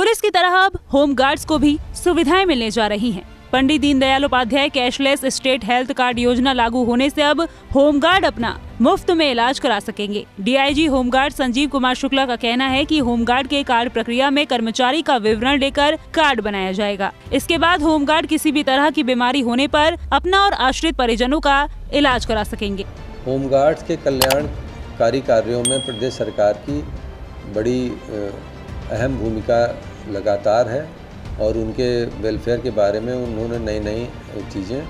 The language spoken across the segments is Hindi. पुलिस की तरह अब होमगार्ड्स को भी सुविधाएं मिलने जा रही हैं। Pandit Deen Dayal Upadhyay cashless state health card योजना लागू होने से अब होमगार्ड अपना मुफ्त में इलाज करा सकेंगे। डीआईजी होमगार्ड संजीव कुमार शुक्ला का कहना है कि होमगार्ड के कार्ड प्रक्रिया में कर्मचारी का विवरण लेकर कार्ड बनाया जाएगा। इसके बाद होमगार्ड किसी भी तरह की बीमारी होने पर अपना और आश्रित परिजनों का इलाज करा सकेंगे। होमगार्ड के कल्याणकारी कार्यों में प्रदेश सरकार की बड़ी अहम भूमिका लगातार है और उनके वेलफेयर के बारे में उन्होंने नई नई चीज़ें,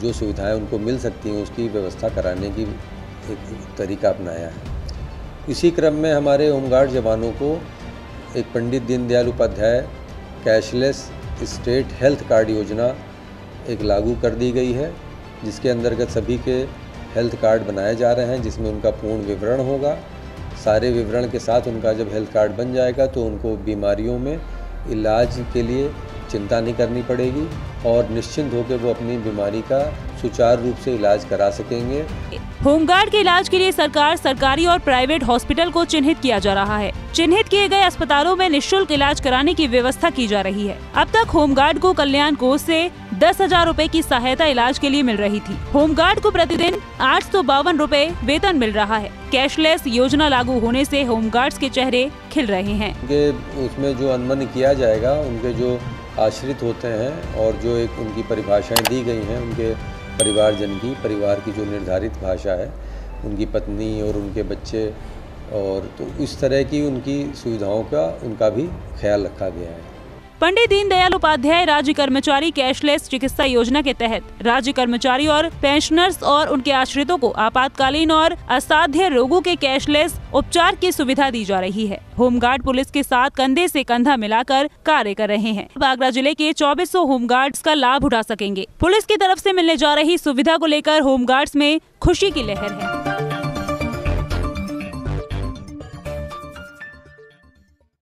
जो सुविधाएं उनको मिल सकती हैं, उसकी व्यवस्था कराने की एक तरीका अपनाया है। इसी क्रम में हमारे होमगार्ड जवानों को एक Pandit Deendayal Upadhyay cashless state health card योजना एक लागू कर दी गई है, जिसके अंतर्गत सभी के हेल्थ कार्ड बनाए जा रहे हैं, जिसमें उनका पूर्ण विवरण होगा। सारे विवरण के साथ उनका जब हेल्थ कार्ड बन जाएगा तो उनको बीमारियों में इलाज के लिए चिंता नहीं करनी पड़ेगी और निश्चिंत होकर वो अपनी बीमारी का सुचारू रूप से इलाज करा सकेंगे। होमगार्ड के इलाज के लिए सरकारी और प्राइवेट हॉस्पिटल को चिन्हित किया जा रहा है। चिन्हित किए गए अस्पतालों में निःशुल्क इलाज कराने की व्यवस्था की जा रही है। अब तक होमगार्ड को कल्याण कोष से 10,000 रूपए की सहायता इलाज के लिए मिल रही थी। होमगार्ड को प्रतिदिन 852 रूपए वेतन मिल रहा है। कैशलेस योजना लागू होने से होमगार्ड्स के चेहरे खिल रहे हैं। उसमें जो अनमन किया जाएगा, उनके जो आश्रित होते हैं और जो एक उनकी परिभाषाएं दी गई हैं, उनके परिवारजन की, परिवार की जो निर्धारित भाषा है, उनकी पत्नी और उनके बच्चे, और तो इस तरह की उनकी सुविधाओं का उनका भी ख्याल रखा गया है। पंडित दीनदयाल उपाध्याय राज्य कर्मचारी कैशलेस चिकित्सा योजना के तहत राज्य कर्मचारी और पेंशनर्स और उनके आश्रितों को आपातकालीन और असाध्य रोगों के कैशलेस उपचार की सुविधा दी जा रही है। होमगार्ड पुलिस के साथ कंधे से कंधा मिलाकर कार्य कर रहे हैं। आगरा जिले के 2400 होमगार्ड्स का लाभ उठा सकेंगे। पुलिस की तरफ से मिलने जा रही सुविधा को लेकर होमगार्ड्स में खुशी की लहर है।